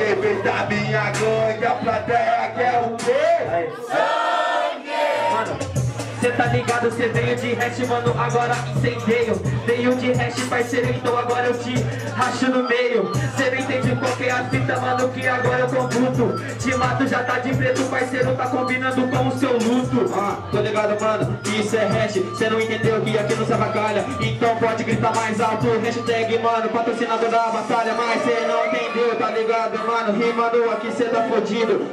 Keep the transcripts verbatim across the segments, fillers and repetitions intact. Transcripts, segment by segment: Quem da minha gangue, a plateia quer o quê? Sangue! Mano, cê tá ligado, cê veio de hash, mano, agora incendeio. Veio de hash, parceiro, então agora eu te racho no meio. Cê não entende qual que é a fita, mano, que agora eu computo. Te mato, já tá de preto, parceiro, tá combinando com o seu luto. Ah, tô ligado, mano, isso é hash. Cê não entendeu que aqui não se avacalha, então pode gritar mais alto. Hashtag, mano, patrocinador da batalha, mas cê não entendeu, tá ligado, mano? Rimando aqui cê tá fodido.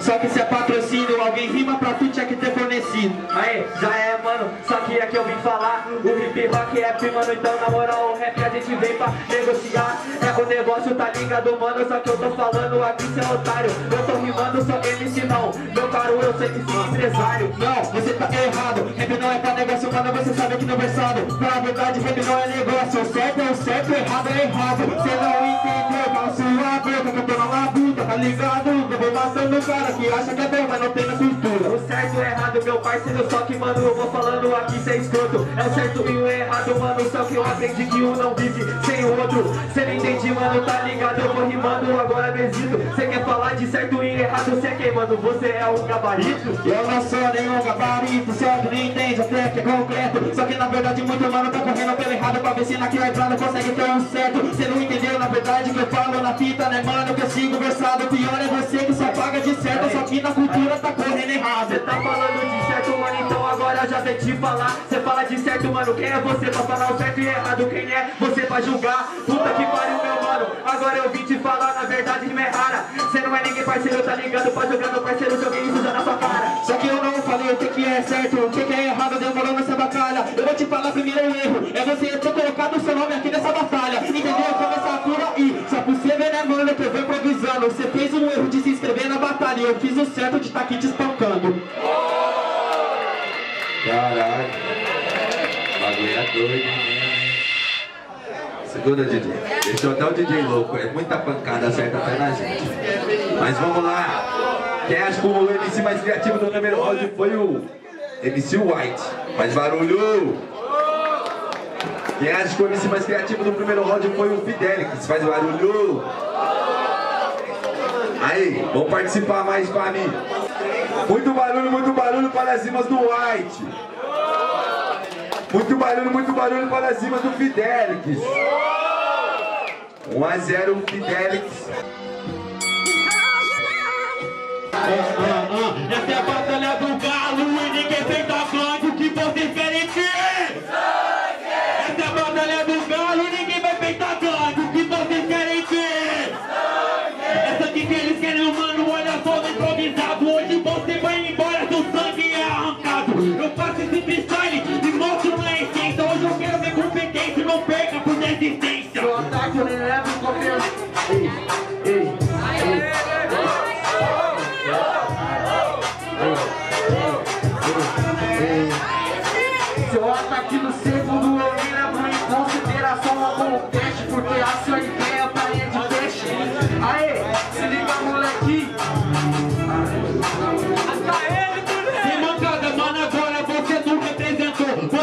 Só que se é patrocínio, alguém rima pra tu, tinha que ter fornecido. Aê, já é, mano, só que aqui eu vim falar. O hip rock é free, mano, então na moral o rap a gente vem pra negociar. É o negócio, tá ligado, mano, só que eu tô falando aqui, cê é otário. Eu tô rimando, só M C não, meu caro, eu sei que sou empresário. Não, você tá errado, rap não é pra negócio, mano, você sabe que não é versado. Pra verdade, rap não é negócio, o certo é o certo, errado é errado. Cê não entendeu, tá sua boca, que eu tô na labuta, tá ligado? Eu vou matando o cara que acha que é bom, mas não tem na cultura. O certo e o errado, meu parceiro, só que, mano, eu vou falando aqui, cê é escroto. É o certo e o errado, mano, só que eu aprendi que um não vive sem o outro. Cê não entende, mano, tá ligado? Eu vou rimando, agora me hesito. Cê quer falar de certo e errado, cê é quem, mano? Você é um gabarito? Eu não sou nenhum gabarito, certo? Nem entende, até que é concreto. Só que, na verdade, muito, mano, tá correndo pelo errado pra ver se naquela entrada consegue ter um certo. Cê não entendeu, na verdade, que eu falo na fita, né, mano? Que eu sigo versado, pior é você que só paga de certo. Só que na cultura tá correndo errado. Cê tá falando de certo, mano, então agora já sei te falar. Cê fala de certo, mano, quem é você pra falar o certo e errado? Quem é você pra julgar? Puta que pariu, meu mano, agora eu vim te falar. Na verdade, rima é rara. Cê não é ninguém, parceiro, tá ligado? Pra jogar, meu parceiro, joguei isso já na sua cara. Só que eu não falei o que que é certo, o que que é errado, deu valor nessa batalha. Eu vou te falar primeiro o erro, é você ter colocado o seu nome aqui nessa batalha. Entendeu? Começar por aí, só por você ver, né, mano, que eu vou improvisando. Você fez um erro de se inscrever na batalha, eu fiz o certo de estar tá aqui te espancando. Caralho, bagulho é doido, né? Segura, D J. Deixou até o D J louco, é muita pancada certa até na gente. Mas vamos lá. Quem acha que o M C mais criativo do número onze foi o M C White? Faz barulho! Quem acha que o M C mais criativo do primeiro round foi o FIDÉLIX? Faz barulho! Aí, vão participar mais pra mim. Muito barulho, muito barulho para as rimas do White. Muito barulho, muito barulho para as rimas do FIDÉLIX. um a zero FIDÉLIX. Essa é a Batalha do Galo e ninguém tem da flango que for diferente. Essa é a Batalha do Galo e ninguém vai peitar flango que for diferente. Mano, olha só do improvisado, hoje você vai embora, seu sangue é arrancado. Eu faço esse freestyle e mostro minha essência. Hoje eu quero ver competência, não perca por desistência. Seu ataque eu nem levo em confiança. Ei, ei, ei. Seu ataque no segundo eu nem levo em consideração algum teste, porque a sua ideia é a parede de peixe. Aê!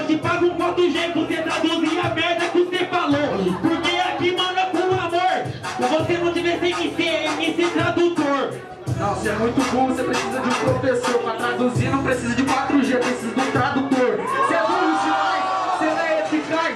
Te paga um voto G, você traduzia a merda que você falou. Porque aqui, mano, é com amor. Você não devia ser M C, é M C tradutor. Não, você é muito burro, você precisa de um professor. Pra traduzir não precisa de quatro G, precisa de um tradutor. Você é burro demais, você não é eficaz.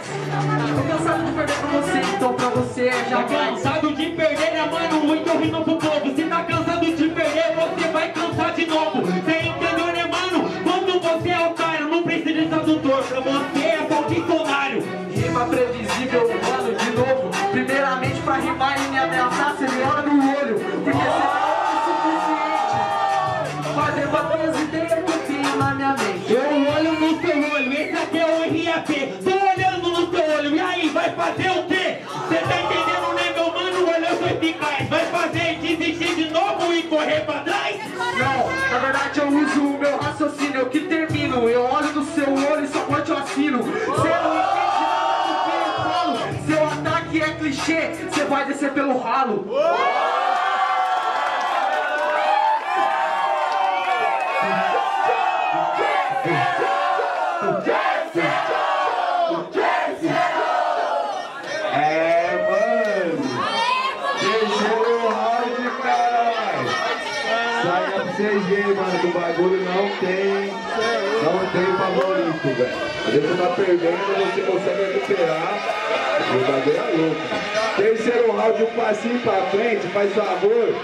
Eu tô cansado de perder pra você, então pra você é jamais. Tá cansado de perder, né, mano? Muito eu rindo pro povo. Se tá cansado de perder, você vai cansar de novo. Você entendeu, né, mano? Quando você é otário, não precisa de tradutor. Pra você é faldicionário. Rima previsível, mano, de novo. Primeiramente pra rimar e me ameaçar, você me olha no olho. Porque você é o suficiente pra debater as ideias que eu tenho na minha mente. Eu olho no teu olho, esse aqui é o R I A P. Tô olhando no teu olho, e aí, vai fazer o quê? Você tá entendendo, né, meu mano? Olha, eu sou eficaz. Vai fazer desistir de novo e correr pra trás? Não, na verdade eu uso o meu raciocínio, eu que termino. Eu olho no seu olho e só ponte eu assino. Você não entende nada do que eu falo. Seu ataque é clichê, você vai descer pelo ralo. É, mano. Deixou o round vocês verem, mano, que o bagulho não tem, não tem favorito, velho. Às vezes você tá perdendo, você consegue recuperar, o bagulho é louco. Terceiro round, um passinho pra frente, faz favor.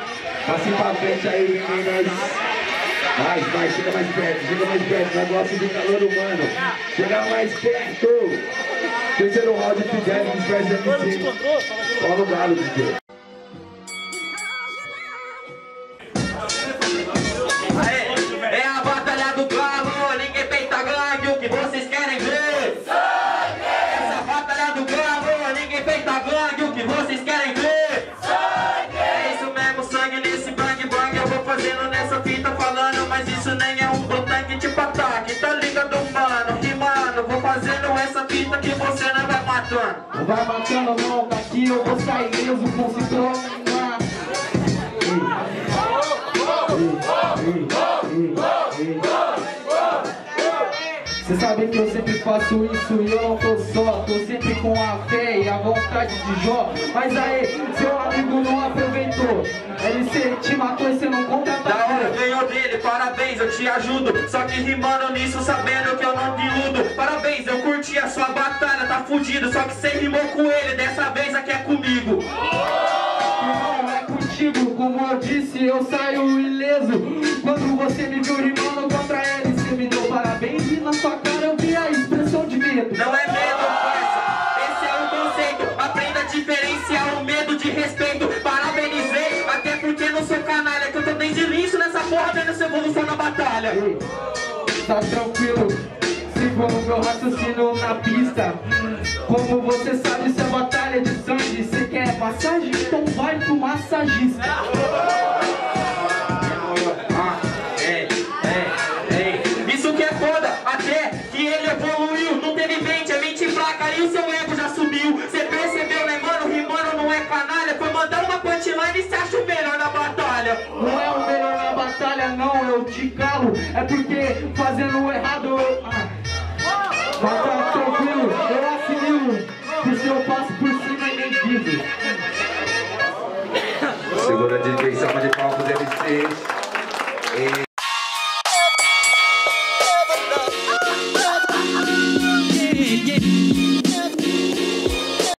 Passinho pra frente aí, meninas. Mais, mais, chega mais perto, chega mais perto, negócio de calor humano. Chega mais perto. Terceiro round, FIDÉLIX versus M C. Fala o Galo, D J. É a Batalha do Galo, ninguém peita gangue, o que vocês querem ver? Sangue! Essa Batalha do Galo, ninguém peita gangue, o que vocês querem ver? Sangue! É isso mesmo, sangue nesse bang bang, eu vou fazendo nessa fita falando, mas isso nem é um tanque tipo ataque, tá ligado, mano? E mano, vou fazendo essa fita que você não vai matando. Não vai matando não, daqui eu vou sair mesmo com o citrão. Cê sabe que eu sempre faço isso e eu não tô só. Tô sempre com a fé e a vontade de Jó. Mas aí, seu amigo não aproveitou, ele cê te matou e cê não conta. Da hora, ganhou dele, parabéns, eu te ajudo. Só que rimando nisso, sabendo que eu não me iludo. Parabéns, eu curti a sua batalha, tá fudido. Só que cê rimou com ele, dessa vez aqui é comigo. Como eu disse, eu saio ileso. Quando você me viu rimando contra ele, você me deu parabéns e na sua cara eu vi a expressão de medo. Não é medo, parça, esse é o conceito. Aprenda a diferenciar o medo de respeito. Parabenizei, até porque não sou canalha, que eu também de lixo nessa porra vendo sua evolução na batalha. Ei, tá tranquilo, sigo o meu raciocínio na pista. Como você sabe, isso é batalha de sangue. Você quer massagem? Então vai pro massagista. Ah, é, é, é. Isso que é foda, até que ele evoluiu. Não teve mente, é mente fraca e o seu ego já subiu. Você percebeu, né, mano? Rimando não é canalha. Foi mandar uma punchline e se acha o melhor na batalha. Não é o melhor na batalha, não. Eu te calo. É porque fazendo o errado. Ah. Mas tá tranquilo, eu assimilo. Que se eu passo por cima e nem vivo. Segura de D J, salva de palmas, M Cs.